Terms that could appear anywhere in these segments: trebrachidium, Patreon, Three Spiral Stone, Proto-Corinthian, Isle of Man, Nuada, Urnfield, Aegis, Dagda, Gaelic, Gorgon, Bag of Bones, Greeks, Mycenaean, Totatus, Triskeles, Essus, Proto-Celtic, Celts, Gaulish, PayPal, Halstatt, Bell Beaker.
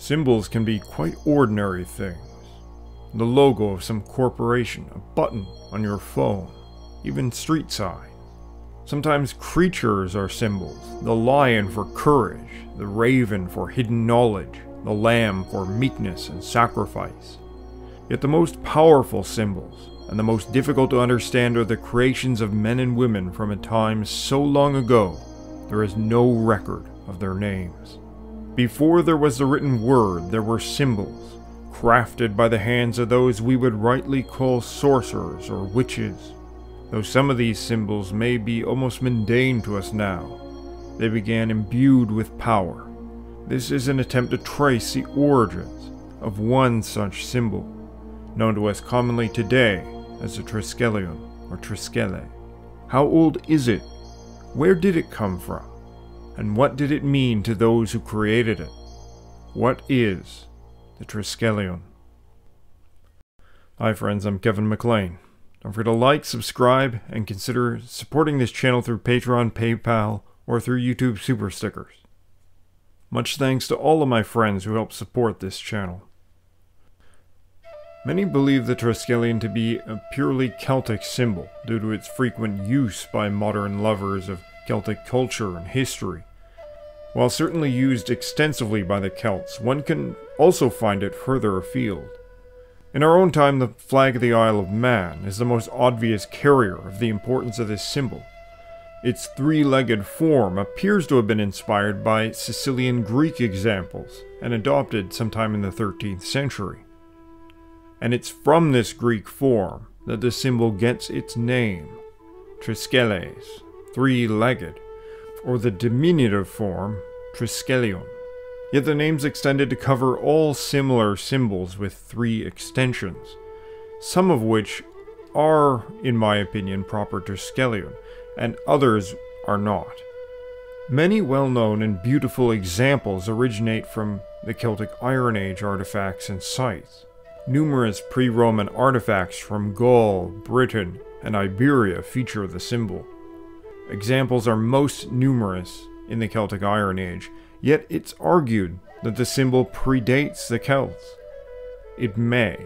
Symbols can be quite ordinary things. The logo of some corporation, a button on your phone, even street signs. Sometimes creatures are symbols, the lion for courage, the raven for hidden knowledge, the lamb for meekness and sacrifice. Yet the most powerful symbols, and the most difficult to understand, are the creations of men and women from a time so long ago there is no record of their names. Before there was the written word, there were symbols, crafted by the hands of those we would rightly call sorcerers or witches. Though some of these symbols may be almost mundane to us now, they began imbued with power. This is an attempt to trace the origins of one such symbol, known to us commonly today as the Triskelion or Triskele. How old is it? Where did it come from? And what did it mean to those who created it? What is the Triskelion? Hi friends, I'm Kevin McLean. Don't forget to like, subscribe, and consider supporting this channel through Patreon, PayPal, or through YouTube Super Stickers. Much thanks to all of my friends who help support this channel. Many believe the Triskelion to be a purely Celtic symbol due to its frequent use by modern lovers of Celtic culture and history. While certainly used extensively by the Celts, one can also find it further afield. In our own time, the flag of the Isle of Man is the most obvious carrier of the importance of this symbol. Its three-legged form appears to have been inspired by Sicilian Greek examples and adopted sometime in the 13th century. And it's from this Greek form that the symbol gets its name, Triskeles, three-legged, or the diminutive form, Triskelion. Yet the name's extended to cover all similar symbols with three extensions, some of which are, in my opinion, proper Triskelion, and others are not. Many well-known and beautiful examples originate from the Celtic Iron Age artifacts and sites. Numerous pre-Roman artifacts from Gaul, Britain, and Iberia feature the symbol. Examples are most numerous in the Celtic Iron Age, yet it's argued that the symbol predates the Celts. It may,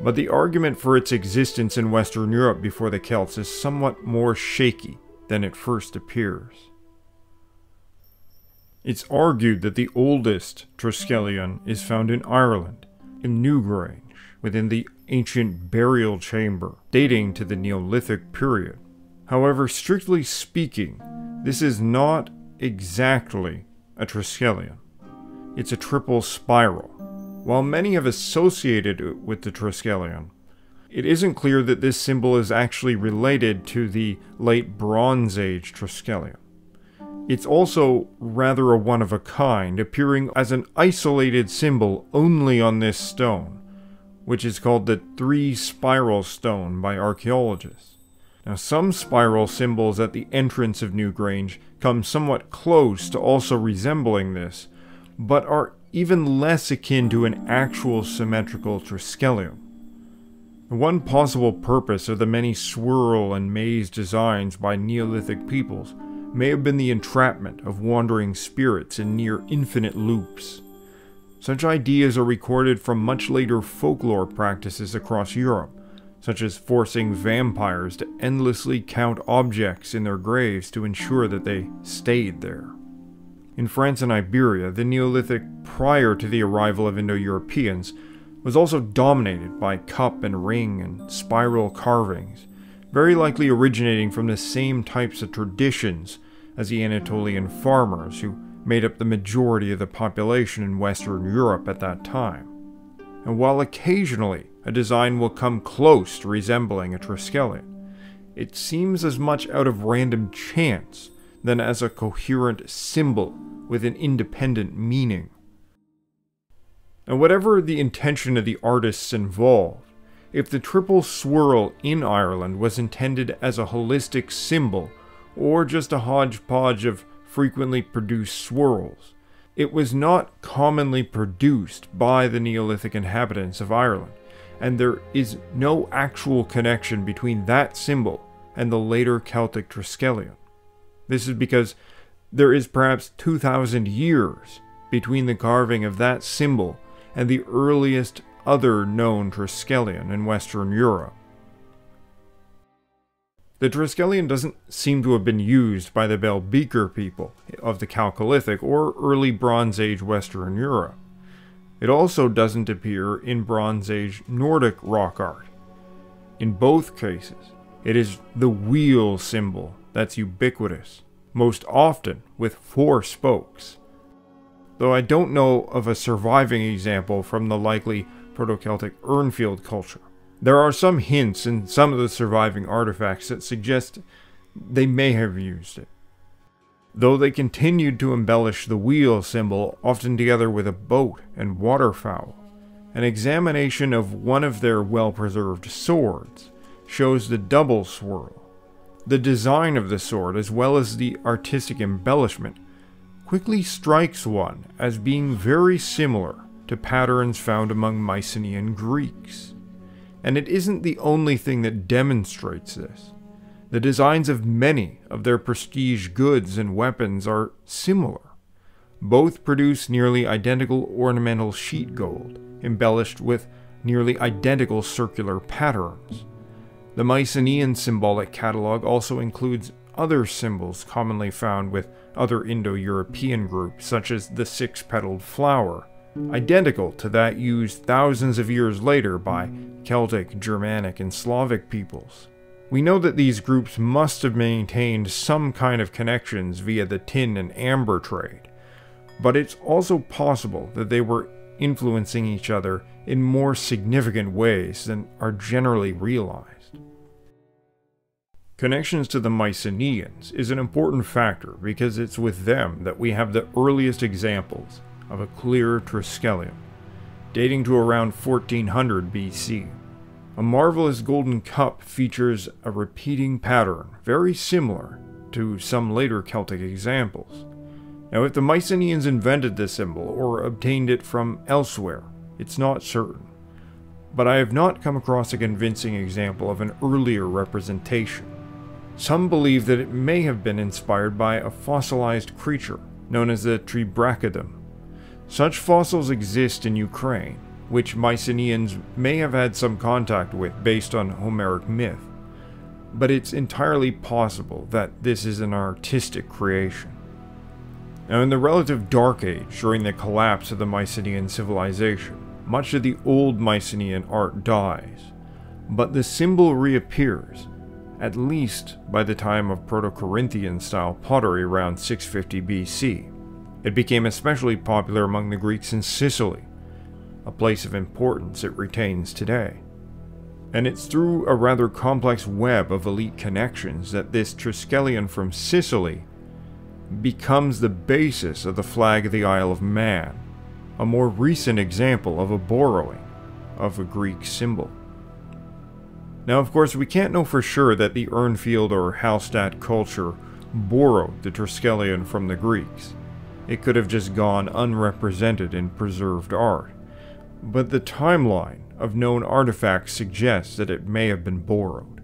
but the argument for its existence in Western Europe before the Celts is somewhat more shaky than it first appears. It's argued that the oldest Triskelion is found in Ireland, in Newgrange, within the ancient burial chamber, dating to the Neolithic period. However, strictly speaking, this is not exactly a Triskelion. It's a triple spiral. While many have associated it with the Triskelion, it isn't clear that this symbol is actually related to the late Bronze Age Triskelion. It's also rather a one-of-a-kind, appearing as an isolated symbol only on this stone, which is called the Three Spiral Stone by archaeologists. Now, some spiral symbols at the entrance of Newgrange come somewhat close to also resembling this, but are even less akin to an actual symmetrical Triskelion. One possible purpose of the many swirl and maze designs by Neolithic peoples may have been the entrapment of wandering spirits in near infinite loops. Such ideas are recorded from much later folklore practices across Europe, such as forcing vampires to endlessly count objects in their graves to ensure that they stayed there. In France and Iberia, the Neolithic prior to the arrival of Indo-Europeans was also dominated by cup and ring and spiral carvings, very likely originating from the same types of traditions as the Anatolian farmers who made up the majority of the population in Western Europe at that time. And while occasionally a design will come close to resembling a Triskelion, it seems as much out of random chance than as a coherent symbol with an independent meaning. And whatever the intention of the artists involved, if the triple swirl in Ireland was intended as a holistic symbol or just a hodgepodge of frequently produced swirls, it was not commonly produced by the Neolithic inhabitants of Ireland, and there is no actual connection between that symbol and the later Celtic Triskelion. This is because there is perhaps 2,000 years between the carving of that symbol and the earliest other known Triskelion in Western Europe. The Triskelion doesn't seem to have been used by the Bell Beaker people of the Chalcolithic or early Bronze Age Western Europe. It also doesn't appear in Bronze Age Nordic rock art. In both cases, it is the wheel symbol that's ubiquitous, most often with four spokes. Though I don't know of a surviving example from the likely Proto-Celtic Urnfield culture. There are some hints in some of the surviving artifacts that suggest they may have used it, though they continued to embellish the wheel symbol, often together with a boat and waterfowl. An examination of one of their well-preserved swords shows the double swirl. The design of the sword, as well as the artistic embellishment, quickly strikes one as being very similar to patterns found among Mycenaean Greeks. And it isn't the only thing that demonstrates this. The designs of many of their prestige goods and weapons are similar. Both produce nearly identical ornamental sheet gold, embellished with nearly identical circular patterns. The Mycenaean symbolic catalog also includes other symbols commonly found with other Indo-European groups, such as the six-petaled flower, identical to that used thousands of years later by Celtic, Germanic, and Slavic peoples. We know that these groups must have maintained some kind of connections via the tin and amber trade, but it's also possible that they were influencing each other in more significant ways than are generally realized. Connections to the Mycenaeans is an important factor because it's with them that we have the earliest examples of a clear Triskelion, dating to around 1400 BC. A marvelous golden cup features a repeating pattern very similar to some later Celtic examples. Now, if the Mycenaeans invented this symbol or obtained it from elsewhere, it's not certain, but I have not come across a convincing example of an earlier representation. Some believe that it may have been inspired by a fossilized creature known as the trebrachidium. Such fossils exist in Ukraine, which Mycenaeans may have had some contact with based on Homeric myth, but it's entirely possible that this is an artistic creation. Now, in the relative Dark Age, during the collapse of the Mycenaean civilization, much of the old Mycenaean art dies, but the symbol reappears, at least by the time of Proto-Corinthian style pottery around 650 BC. It became especially popular among the Greeks in Sicily, a place of importance it retains today. And it's through a rather complex web of elite connections that this Triskelion from Sicily becomes the basis of the flag of the Isle of Man, a more recent example of a borrowing of a Greek symbol. Now, of course, we can't know for sure that the Urnfield or Halstatt culture borrowed the Triskelion from the Greeks. It could have just gone unrepresented in preserved art, but the timeline of known artifacts suggests that it may have been borrowed.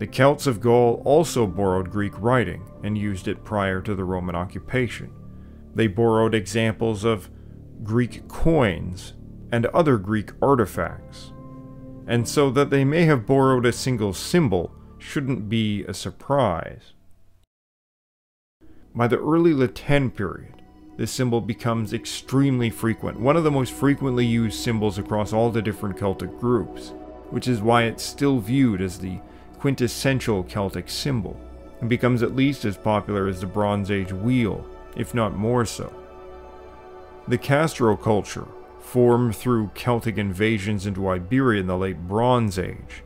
The Celts of Gaul also borrowed Greek writing and used it prior to the Roman occupation. They borrowed examples of Greek coins and other Greek artifacts, and so that they may have borrowed a single symbol shouldn't be a surprise. By the early La Tène period, this symbol becomes extremely frequent, one of the most frequently used symbols across all the different Celtic groups, which is why it's still viewed as the quintessential Celtic symbol, and becomes at least as popular as the Bronze Age wheel, if not more so. The Castro culture, formed through Celtic invasions into Iberia in the late Bronze Age,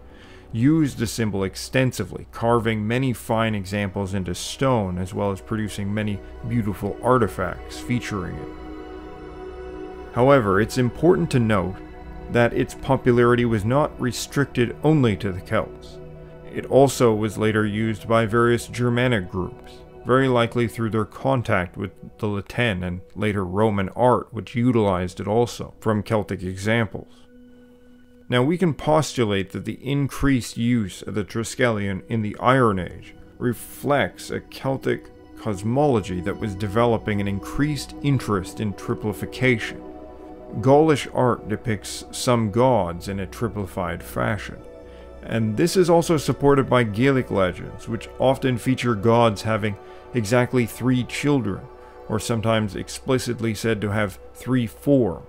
used the symbol extensively, carving many fine examples into stone as well as producing many beautiful artifacts featuring it. However, it's important to note that its popularity was not restricted only to the Celts. It also was later used by various Germanic groups, very likely through their contact with the La Tène and later Roman art, which utilized it also from Celtic examples. Now, we can postulate that the increased use of the Triskelion in the Iron Age reflects a Celtic cosmology that was developing an increased interest in triplification. Gaulish art depicts some gods in a triplified fashion, and this is also supported by Gaelic legends, which often feature gods having exactly three children, or sometimes explicitly said to have three forms.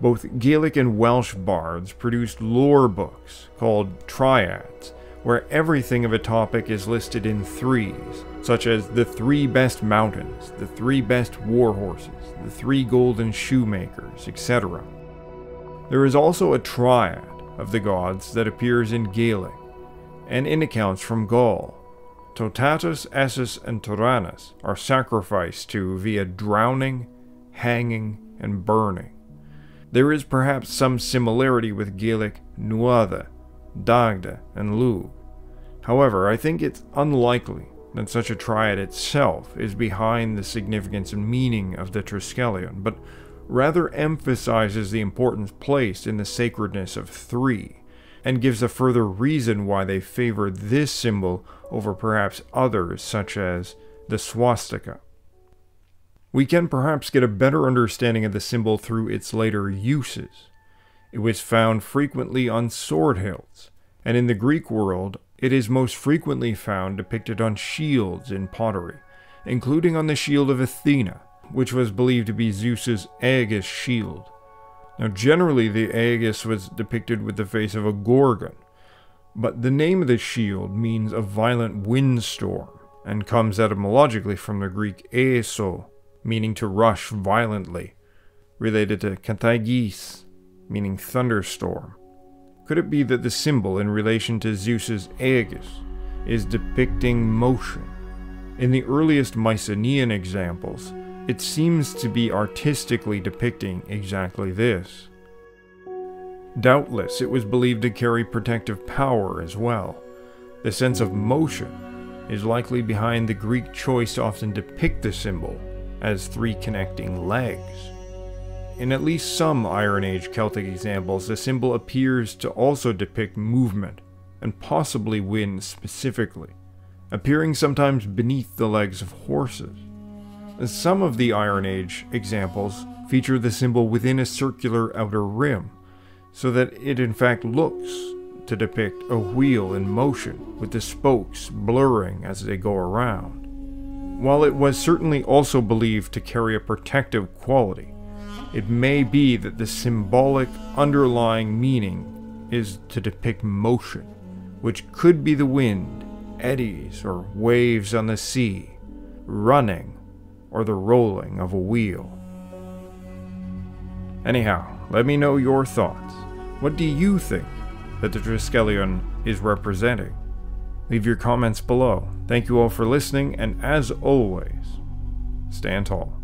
Both Gaelic and Welsh bards produced lore books called triads, where everything of a topic is listed in threes, such as the three best mountains, the three best war horses, the three golden shoemakers, etc. There is also a triad of the gods that appears in Gaelic, and in accounts from Gaul. Totatus, Essus, and Taranus are sacrificed to via drowning, hanging, and burning. There is perhaps some similarity with Gaelic Nuada, Dagda, and Lugh. However, I think it's unlikely that such a triad itself is behind the significance and meaning of the Triskelion, but rather emphasizes the importance placed in the sacredness of three, and gives a further reason why they favor this symbol over perhaps others, such as the swastika. We can perhaps get a better understanding of the symbol through its later uses. It was found frequently on sword hilts, and in the Greek world, it is most frequently found depicted on shields in pottery, including on the shield of Athena, which was believed to be Zeus's Aegis shield. Now, generally the Aegis was depicted with the face of a Gorgon, but the name of the shield means a violent windstorm, and comes etymologically from the Greek eso, meaning to rush violently, related to kataigis, meaning thunderstorm. Could it be that the symbol in relation to Zeus's Aegis is depicting motion? In the earliest Mycenaean examples, it seems to be artistically depicting exactly this. Doubtless, it was believed to carry protective power as well. The sense of motion is likely behind the Greek choice to often depict the symbol as three connecting legs. In at least some Iron Age Celtic examples, the symbol appears to also depict movement, and possibly wind specifically, appearing sometimes beneath the legs of horses. Some of the Iron Age examples feature the symbol within a circular outer rim, so that it in fact looks to depict a wheel in motion, with the spokes blurring as they go around. While it was certainly also believed to carry a protective quality, it may be that the symbolic underlying meaning is to depict motion, which could be the wind, eddies or waves on the sea, running, or the rolling of a wheel. Anyhow, let me know your thoughts. What do you think that the Triskelion is representing? Leave your comments below. Thank you all for listening, and as always, stand tall.